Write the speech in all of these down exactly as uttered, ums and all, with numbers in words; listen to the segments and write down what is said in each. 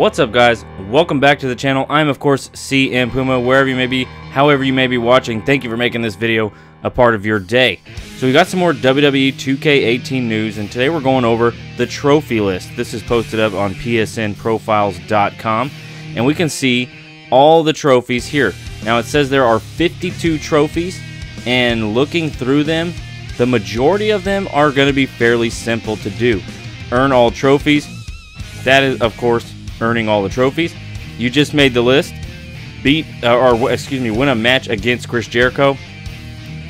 What's up, guys? Welcome back to the channel. I'm of course C M Puma, wherever you may be, however you may be watching. Thank you for making this video a part of your day. So we got some more W W E two K eighteen news, and today we're going over the trophy list. This is posted up on P S N profiles dot com, and we can see all the trophies here. Now it says there are fifty-two trophies, and looking through them, the majority of them are going to be fairly simple to do. Earn all trophies. That is, of course, earning all the trophies. You just made the list. Beat, uh, or excuse me, win a match against Chris Jericho.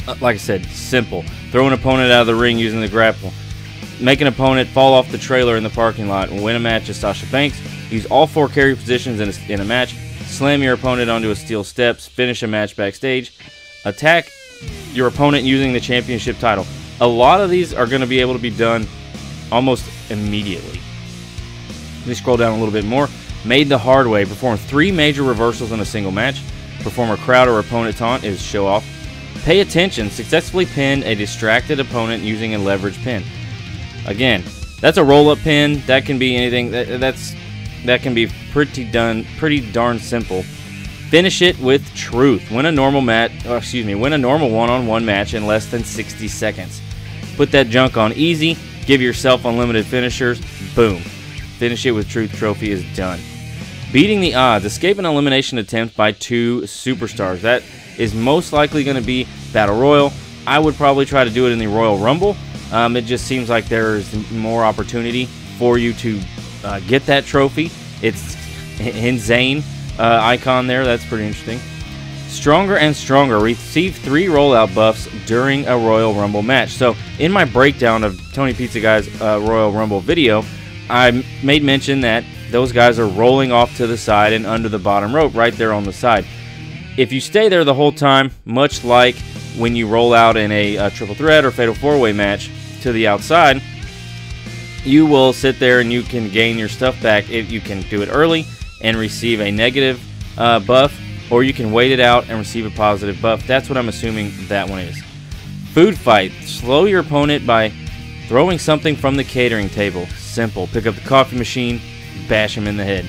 Uh, like I said, simple. Throw an opponent out of the ring using the grapple. Make an opponent fall off the trailer in the parking lot and win a match as Sasha Banks. Use all four carry positions in a, in a match. Slam your opponent onto a steel steps. Finish a match backstage. Attack your opponent using the championship title. A lot of these are going to be able to be done almost immediately. Let me scroll down a little bit more. Made the hard way. Perform three major reversals in a single match. Perform a crowd or opponent taunt. It is show off. Pay attention. Successfully pin a distracted opponent using a leverage pin. Again, that's a roll-up pin. That can be anything. That, that's that can be pretty done, pretty darn simple. Finish it with truth. Win a normal match. Excuse me. Win a normal one-on-one match in less than sixty seconds. Put that junk on easy. Give yourself unlimited finishers. Boom. Finish it with truth trophy is done. Beating the odds. Escape an elimination attempt by two superstars. That is most likely going to be Battle Royal. I would probably try to do it in the Royal Rumble. Um, it just seems like there's more opportunity for you to uh, get that trophy. It's insane uh, icon there. That's pretty interesting. Stronger and stronger. Receive three rollout buffs during a Royal Rumble match. So in my breakdown of Tony Pizza Guy's uh, Royal Rumble video, I made mention that those guys are rolling off to the side and under the bottom rope right there on the side. If you stay there the whole time, much like when you roll out in a, a triple threat or fatal four-way match to the outside, you will sit there and you can gain your stuff back. If you can do it early and receive a negative uh, buff, or you can wait it out and receive a positive buff. That's what I'm assuming that one is. Food fight. Slow your opponent by throwing something from the catering table. Simple. Pick up the coffee machine, bash him in the head.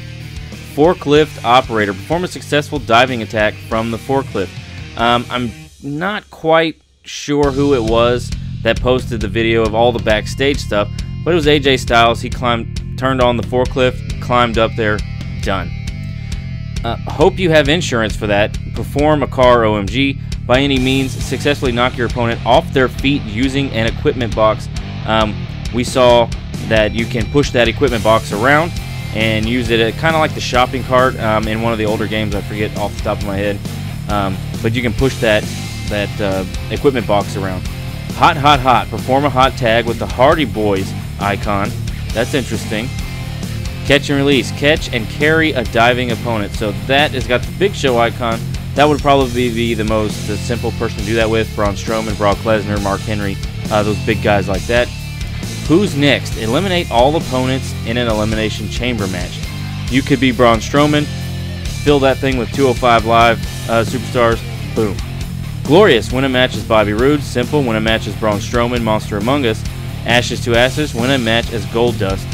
Forklift operator. Perform a successful diving attack from the forklift. Um, I'm not quite sure who it was that posted the video of all the backstage stuff, but it was A J Styles. He climbed, turned on the forklift, climbed up there, done. Uh, hope you have insurance for that. Perform a car O M G. By any means, successfully knock your opponent off their feet using an equipment box. Um, we saw that you can push that equipment box around and use it kind of like the shopping cart um, in one of the older games. I forget off the top of my head, um, but you can push that that uh, equipment box around. Hot, hot, hot. Perform a hot tag with the Hardy Boys icon. That's interesting. Catch and release. Catch and carry a diving opponent. So that has got the Big Show icon. That would probably be the most the simple person to do that with. Braun Strowman, Brock Lesnar, Mark Henry, uh, those big guys like that. Who's next? Eliminate all opponents in an elimination chamber match. You could be Braun Strowman. Fill that thing with two oh five Live uh, superstars. Boom. Glorious. Win a match as Bobby Roode. Simple. Win a match as Braun Strowman. Monster Among Us. Ashes to Ashes. Win a match as Goldust.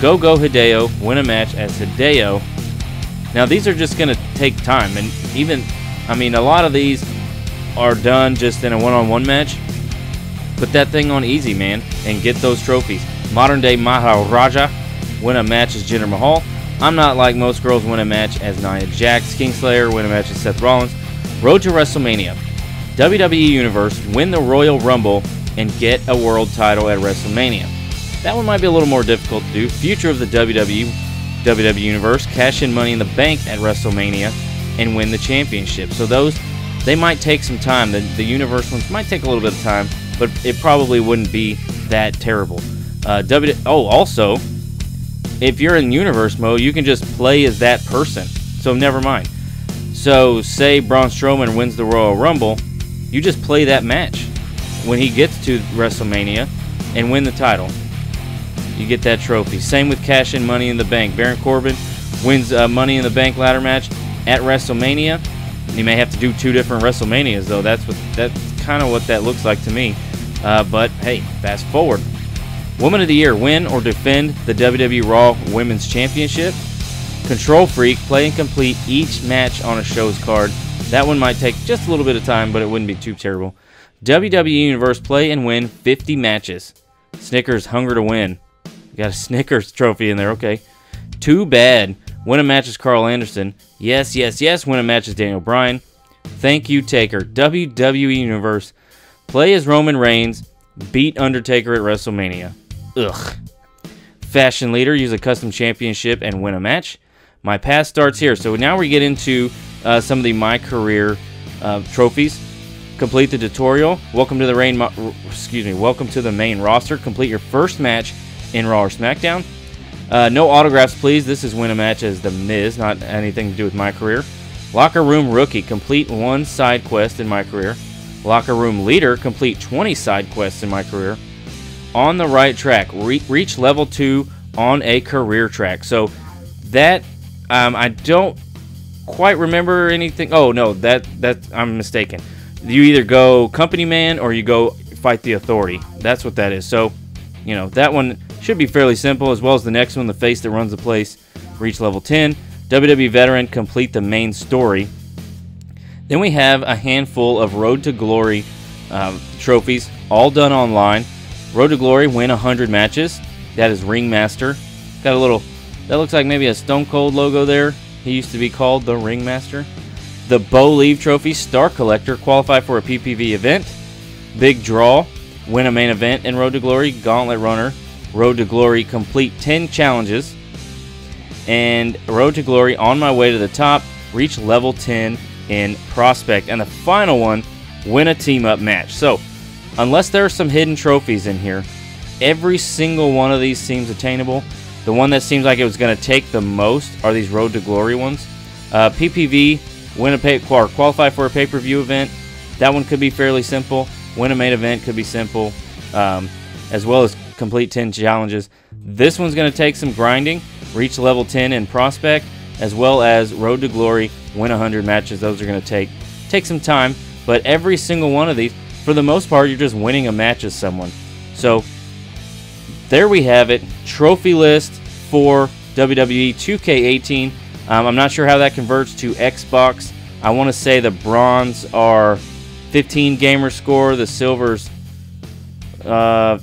Go Go Hideo. Win a match as Hideo. Now these are just going to take time, and even, I mean, a lot of these are done just in a one-on-one match. Put that thing on easy, man, and get those trophies. Modern day Maharaja. Win a match as Jinder Mahal. I'm not like most girls. Win a match as Nia Jax. Kingslayer. Win a match as Seth Rollins. Road to WrestleMania. W W E Universe. Win the Royal Rumble and get a world title at WrestleMania. That one might be a little more difficult to do. Future of the W W E. W W E Universe. Cash in Money in the Bank at WrestleMania and win the championship. So those, they might take some time. The, the Universe ones might take a little bit of time, but it probably wouldn't be that terrible. Uh, w oh, also, if you're in universe mode, you can just play as that person. So never mind. So say Braun Strowman wins the Royal Rumble, you just play that match when he gets to WrestleMania and win the title. You get that trophy. Same with Cash in Money in the Bank. Baron Corbin wins a Money in the Bank ladder match at WrestleMania. You may have to do two different WrestleManias though. That's what that's kind of what that looks like to me. Uh, but hey, fast forward. Woman of the Year. Win or defend the W W E Raw Women's Championship. Control Freak, play and complete each match on a show's card. That one might take just a little bit of time, but it wouldn't be too terrible. W W E Universe, play and win fifty matches. Snickers, hunger to win. We got a Snickers trophy in there, okay. Too bad. Win a match is Karl Anderson. Yes, yes, yes. Win a match is Daniel Bryan. Thank you, Taker. W W E Universe, play as Roman Reigns. Beat Undertaker at WrestleMania. Ugh. Fashion Leader, use a custom championship and win a match. My path starts here. So now we get into uh, some of the My Career uh, trophies. Complete the tutorial. Welcome to the rain. Excuse me. Welcome to the main roster. Complete your first match in Raw or SmackDown. Uh, no autographs, please. This is win a match as The Miz, not anything to do with My Career. Locker Room Rookie, complete one side quest in My Career. Locker Room Leader, complete twenty side quests in My Career. On the Right Track, re reach level two on a career track. So that, um, I don't quite remember anything. Oh, no, that, that I'm mistaken. You either go Company Man or you go Fight the Authority. That's what that is. So, you know, that one should be fairly simple, as well as the next one, the face that runs the place, reach level ten. W W E Veteran, complete the main story. Then we have a handful of Road to Glory uh, trophies, all done online. Road to Glory, win one hundred matches. That is Ringmaster. Got a little, that looks like maybe a Stone Cold logo there. He used to be called the Ringmaster. The Bo Leave Trophy, Star Collector, qualify for a P P V event. Big Draw, win a main event in Road to Glory. Gauntlet Runner, Road to Glory, complete ten challenges. And Road to Glory, on my way to the top, reach level ten in Prospect. And the final one, win a team-up match. So, unless there are some hidden trophies in here, every single one of these seems attainable. The one that seems like it was going to take the most are these Road to Glory ones. Uh, P P V, win a pay or qualify for a pay-per-view event. That one could be fairly simple. Win a main event could be simple, um, as well as complete ten challenges. This one's going to take some grinding. Reach level ten in Prospect, as well as Road to Glory, win one hundred matches. Those are going to take take some time, but every single one of these, for the most part, you're just winning a match as someone. So there we have it, trophy list for W W E two K eighteen. Um, I'm not sure how that converts to Xbox. I want to say the bronze are fifteen gamer score, the silver's uh,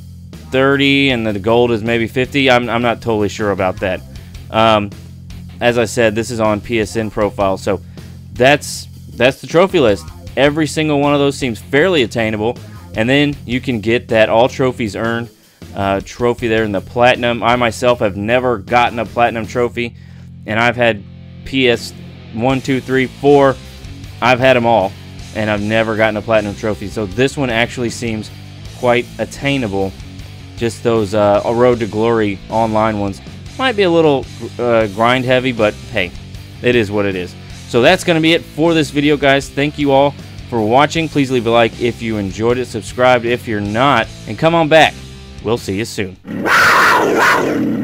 thirty, and the gold is maybe fifty. I'm, I'm not totally sure about that. Um, as I said, this is on P S N Profile, so that's that's the trophy list. Every single one of those seems fairly attainable, and then you can get that all trophies earned uh, trophy there in the platinum. I myself have never gotten a platinum trophy, and I've had P S one, two, three, four. I've had them all, and I've never gotten a platinum trophy. So this one actually seems quite attainable. Just those uh, Road to Glory online ones might be a little uh, grind heavy, but hey, it is what it is. So that's going to be it for this video, guys. Thank you all for watching. Please leave a like if you enjoyed it, subscribe if you're not, and come on back. We'll see you soon.